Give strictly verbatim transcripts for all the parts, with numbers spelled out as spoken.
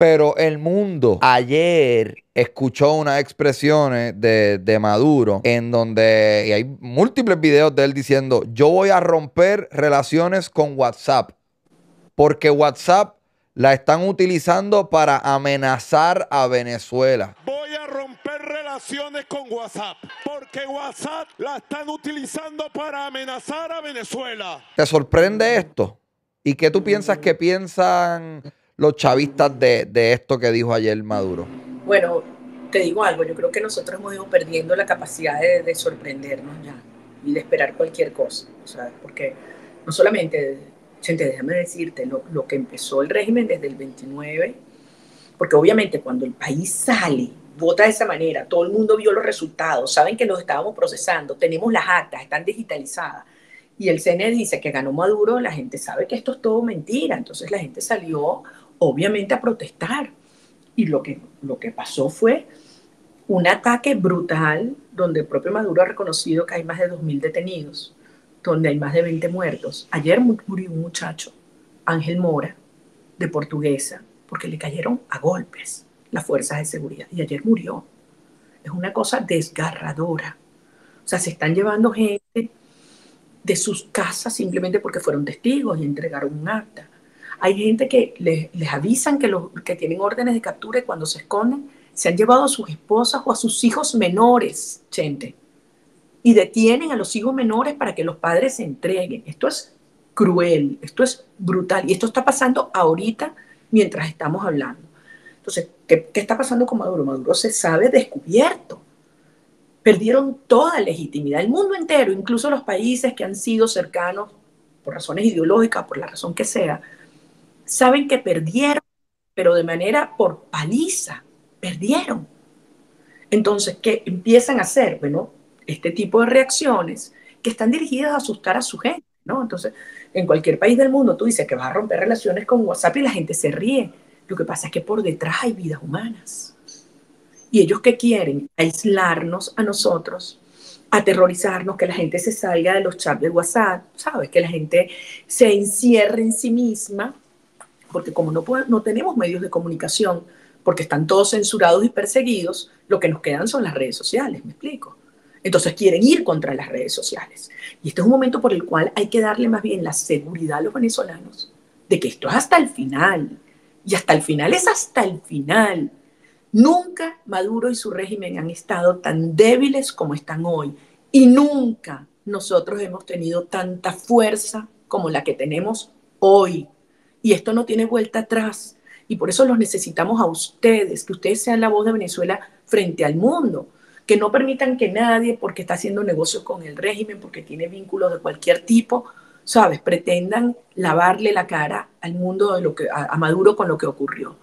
Pero el mundo ayer escuchó unas expresiones de, de Maduro en donde y hay múltiples videos de él diciendo yo voy a romper relaciones con WhatsApp porque WhatsApp la están utilizando para amenazar a Venezuela. Voy a romper relaciones con WhatsApp porque WhatsApp la están utilizando para amenazar a Venezuela. ¿Te sorprende esto? ¿Y qué tú piensas que piensan los chavistas de, de esto que dijo ayer Maduro? Bueno, te digo algo, yo creo que nosotros hemos ido perdiendo la capacidad de, de sorprendernos ya y de esperar cualquier cosa, ¿sabes? Porque no solamente, gente, déjame decirte, lo, lo que empezó el régimen desde el veintinueve, porque obviamente cuando el país sale, vota de esa manera, todo el mundo vio los resultados, saben que los estábamos procesando, tenemos las actas, están digitalizadas, y el C N E dice que ganó Maduro, la gente sabe que esto es todo mentira, entonces la gente salió obviamente a protestar. Y lo que, lo que pasó fue un ataque brutal donde el propio Maduro ha reconocido que hay más de dos mil detenidos, donde hay más de veinte muertos. Ayer murió un muchacho, Ángel Mora, de Portuguesa, porque le cayeron a golpes las fuerzas de seguridad. Y ayer murió. Es una cosa desgarradora. O sea, se están llevando gente de sus casas simplemente porque fueron testigos y entregaron un acta. Hay gente que les, les avisan que, los, que tienen órdenes de captura y cuando se esconden se han llevado a sus esposas o a sus hijos menores, gente. Y detienen a los hijos menores para que los padres se entreguen. Esto es cruel, esto es brutal. Y esto está pasando ahorita mientras estamos hablando. Entonces, ¿qué, qué está pasando con Maduro? Maduro se sabe descubierto. Perdieron toda legitimidad. El mundo entero, incluso los países que han sido cercanos por razones ideológicas, por la razón que sea, saben que perdieron, pero de manera por paliza, perdieron. Entonces, ¿qué empiezan a hacer? Bueno, este tipo de reacciones que están dirigidas a asustar a su gente, ¿no? Entonces, en cualquier país del mundo tú dices que vas a romper relaciones con WhatsApp y la gente se ríe. Lo que pasa es que por detrás hay vidas humanas. ¿Y ellos qué quieren? Aislarnos a nosotros, aterrorizarnos, que la gente se salga de los chats de WhatsApp, ¿sabes? Que la gente se encierre en sí misma. Porque como no, podemos, no tenemos medios de comunicación, porque están todos censurados y perseguidos, lo que nos quedan son las redes sociales, ¿me explico? Entonces quieren ir contra las redes sociales. Y este es un momento por el cual hay que darle más bien la seguridad a los venezolanos de que esto es hasta el final. Y hasta el final es hasta el final. Nunca Maduro y su régimen han estado tan débiles como están hoy. Y nunca nosotros hemos tenido tanta fuerza como la que tenemos hoy. Y esto no tiene vuelta atrás. Y por eso los necesitamos a ustedes, que ustedes sean la voz de Venezuela frente al mundo. Que no permitan que nadie, porque está haciendo negocios con el régimen, porque tiene vínculos de cualquier tipo, ¿sabes? Pretendan lavarle la cara al mundo, de lo que, a, a Maduro con lo que ocurrió.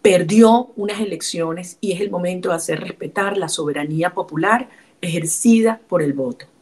Perdió unas elecciones y es el momento de hacer respetar la soberanía popular ejercida por el voto.